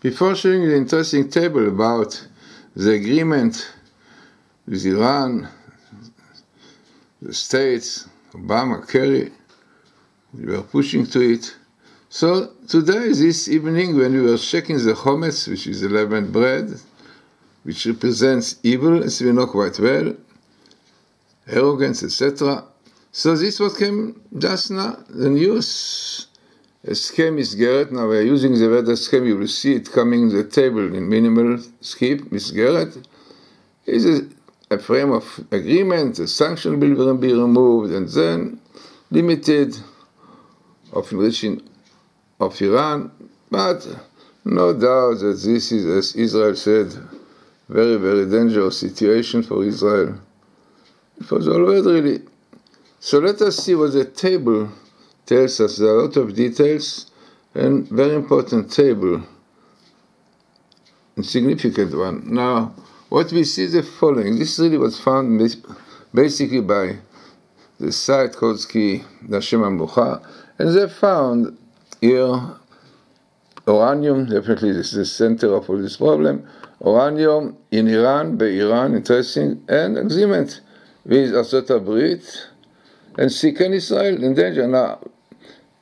Before showing the interesting table about the agreement with Iran, the states, Obama, Kerry, we were pushing to it. So today, this evening, when we were checking the chametz, which is the leavened bread, which represents evil, as we know quite well, arrogance, etc. So this is what came just now, the news. Eskem is Garrett. Now we are using the word Eskem. You will see it coming the table in minimal skip. Miss Garrett is a frame of agreement. The sanction will be removed and then limited of enriching of Iran. But no doubt that this is, as Israel said, very, very dangerous situation for Israel. For the world, really. So let us see what the table tells us. There are a lot of details and very important table, and significant one. Now, what we see is the following. This really was found basically by the site Koski Nashim Ambucha, and they found here uranium, definitely this is the center of all this problem, uranium in Iran, Iran, interesting, and agreement with Asota Brit, and Sikan Israel in danger. Now,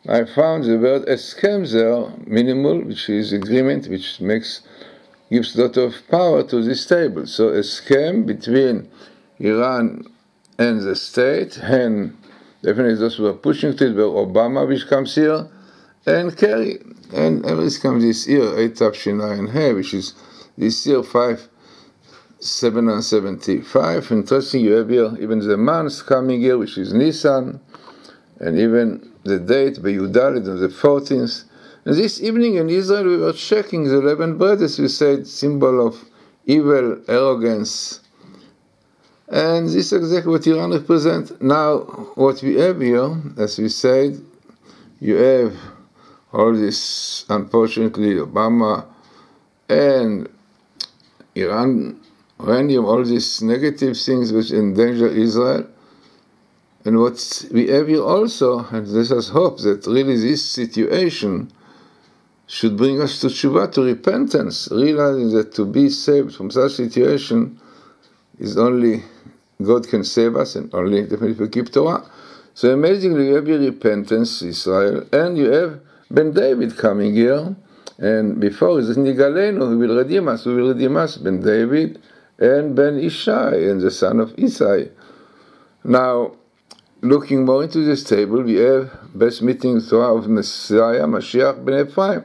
I found the word eskem there, minimal, which is agreement, which gives a lot of power to this table. So eskem between Iran and the state, and definitely those who are pushing to it were Obama, which comes here, and Kerry, and everything comes this year, 8 Tapshina and Hay, which is this year 5,775. Interesting, you have here even the months coming here, which is Nisan, and even the date, Be'yudah, on the 14th. And this evening in Israel, we were checking the leavened bread, as we said, symbol of evil, arrogance. And this is exactly what Iran represents. Now, what we have here, as we said, you have all this, unfortunately, Obama and Iran, uranium, all these negative things which endanger Israel. And what we have here also, and this is hope, that really this situation should bring us to Tshuva, to repentance, realizing that to be saved from such situation is only God can save us, and only definitely if we keep Torah. So amazingly, you have your repentance, Israel, and you have Ben David coming here. And before is Nigaleno, who will redeem us, Ben David and Ben Ishai, and the son of Isai. Now, looking more into this table, we have best meeting Torah of Messiah, Mashiach, Ben Ephraim.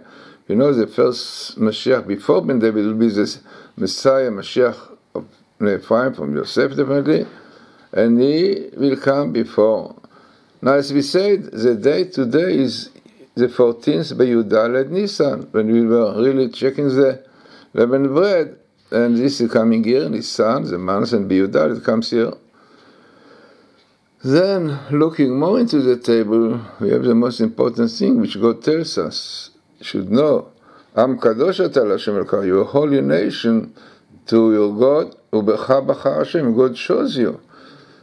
You know, the first Mashiach before Ben David will be this Messiah, Mashiach of Ben Ephraim, from Yosef, definitely. And he will come before. Now, as we said, the day today is the 14th Be'yudah Nisan, when we were really checking the leavened bread, and this is coming here, Nisan, the month, and Be'yudah, it comes here. Then, looking more into the table, we have the most important thing which God tells us, you should know, Am Kadosh Ata L'Hashem Elokah, you are a holy nation to your God, Ubecha B'cha Hashem, God chose you.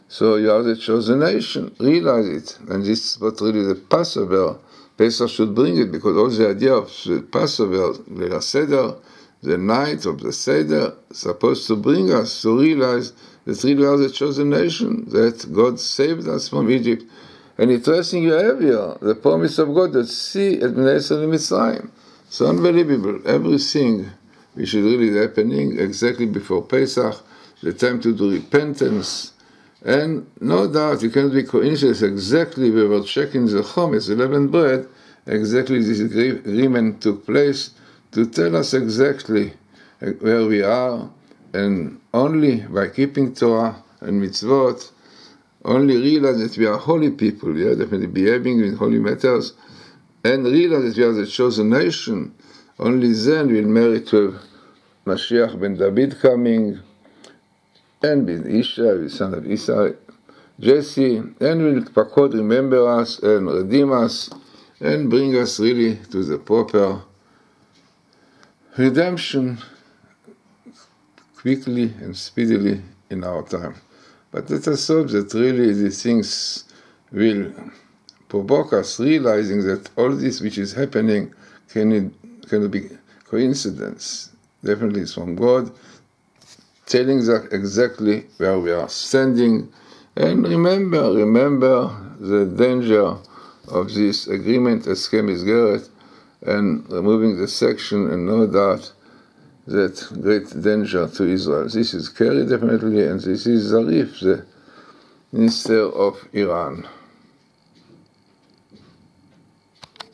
So you are the chosen nation, realize it. And this is what really the Passover, Pesach should bring it, because all the idea of the Passover, the Seder, the night of the Seder, is supposed to bring us to realize that really we are the chosen nation, that God saved us from Egypt. And interesting, you have here the promise of God that see at Nisan in Mitzrayim. So unbelievable. Everything which is really happening exactly before Pesach, the time to do repentance. And no doubt, you cannot be coincidence, exactly we were checking the chametz, the leavened bread, exactly this agreement took place to tell us exactly where we are, and only by keeping Torah and mitzvot, only realize that we are holy people, yeah, definitely behaving in holy matters, and realize that we are the chosen nation, only then we'll merit to have Mashiach Ben David coming, and Ben Ishai, the son of Isai, Jesse, and will Pakod remember us and redeem us and bring us really to the proper redemption quickly and speedily in our time. But let us hope that really these things will provoke us, realizing that all this which is happening cannot be coincidence. Definitely it's from God telling us exactly where we are standing. And remember the danger of this agreement, Eskem Isgeret, and removing the section, and no doubt that great danger to Israel. This is Kerry, definitely, and this is Zarif, the Minister of Iran.